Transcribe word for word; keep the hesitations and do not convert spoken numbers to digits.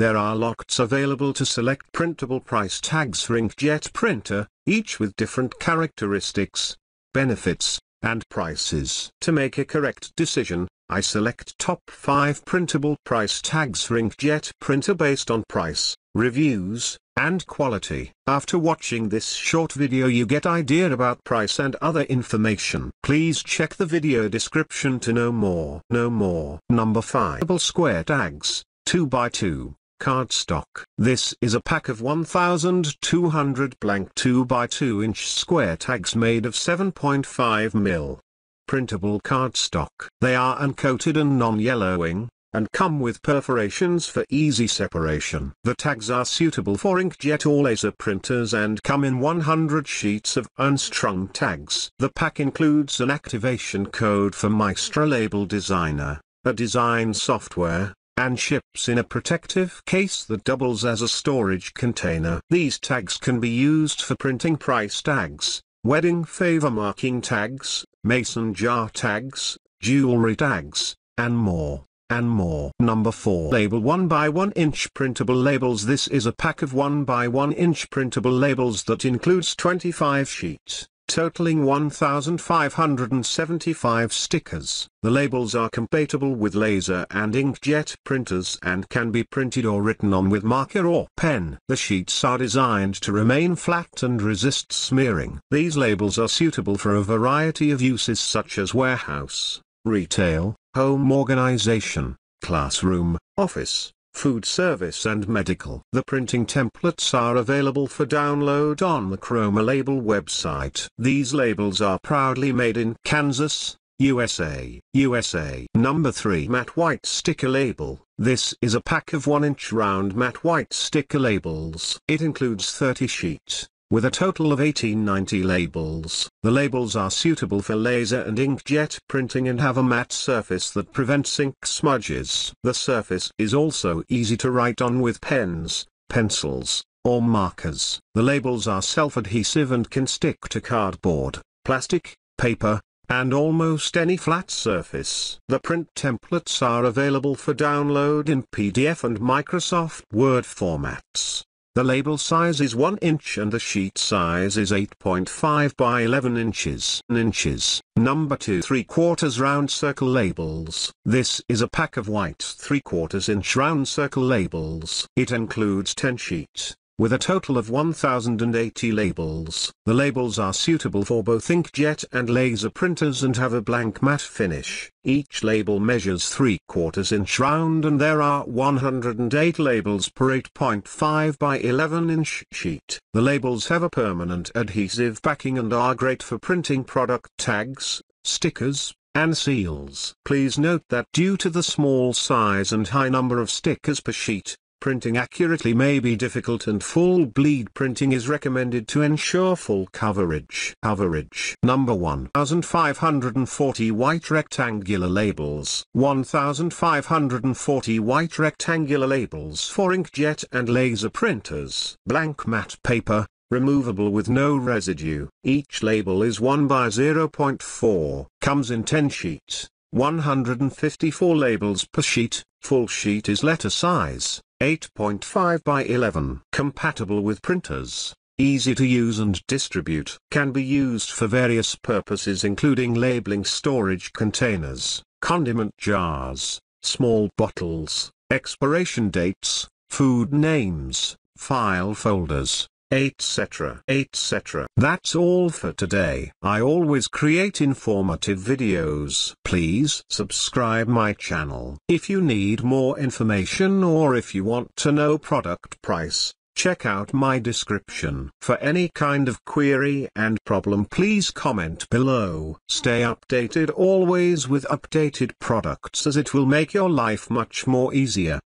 There are lots available to select printable price tags for inkjet printer, each with different characteristics, benefits, and prices. To make a correct decision, I select top five printable price tags for inkjet printer based on price, reviews, and quality. After watching this short video you get idea about price and other information. Please check the video description to know more. No more. Number five. Square tags, two by two, cardstock. This is a pack of one thousand two hundred blank two by two inch square tags made of seven point five millimeter printable cardstock. They are uncoated and non-yellowing, and come with perforations for easy separation. The tags are suitable for inkjet or laser printers and come in one hundred sheets of unstrung tags. The pack includes an activation code for Maestra Label Designer, a design software, and ships in a protective case that doubles as a storage container. These tags can be used for printing price tags, wedding favor marking tags, mason jar tags, jewelry tags, and more. and more. Number four. Label one by one inch printable labels. This is a pack of one by one inch printable labels that includes twenty-five sheets, totaling one thousand five hundred seventy-five stickers. The labels are compatible with laser and inkjet printers and can be printed or written on with marker or pen. The sheets are designed to remain flat and resist smearing. These labels are suitable for a variety of uses such as warehouse, retail, home organization, classroom, office, food service and medical. The printing templates are available for download on the Chroma Label website. These labels are proudly made in Kansas, U S A. U S A. Number three. Matte White Sticker Label. This is a pack of one inch round matte white sticker labels. It includes thirty sheets, with a total of eighteen ninety labels. The labels are suitable for laser and inkjet printing and have a matte surface that prevents ink smudges. The surface is also easy to write on with pens, pencils, or markers. The labels are self-adhesive and can stick to cardboard, plastic, paper, and almost any flat surface. The print templates are available for download in P D F and Microsoft Word formats. The label size is one inch and the sheet size is eight point five by eleven inches. inches. Number two. three quarters round circle labels. This is a pack of white three quarters inch round circle labels. It includes ten sheets, with a total of one thousand eighty labels. The labels are suitable for both inkjet and laser printers and have a blank matte finish. Each label measures three quarters inch round and there are one hundred eight labels per eight point five by eleven inch sheet. The labels have a permanent adhesive backing and are great for printing product tags, stickers, and seals. Please note that due to the small size and high number of stickers per sheet, printing accurately may be difficult and full bleed printing is recommended to ensure full coverage. Coverage. Number one thousand five hundred forty white rectangular labels. one thousand five hundred forty white rectangular labels for inkjet and laser printers. Blank matte paper, removable with no residue. Each label is one by zero point four. Comes in ten sheets, one hundred fifty-four labels per sheet. Full sheet is letter size eight point five by eleven. Compatible with printers, easy to use and distribute. Can be used for various purposes including labeling storage containers, condiment jars, small bottles, expiration dates, food names, file folders, etc, et cetera. That's all for today. I always create informative videos. Please subscribe my channel. If you need more information or if you want to know product price, check out my description. For any kind of query and problem please comment below. Stay updated always with updated products as it will make your life much more easier.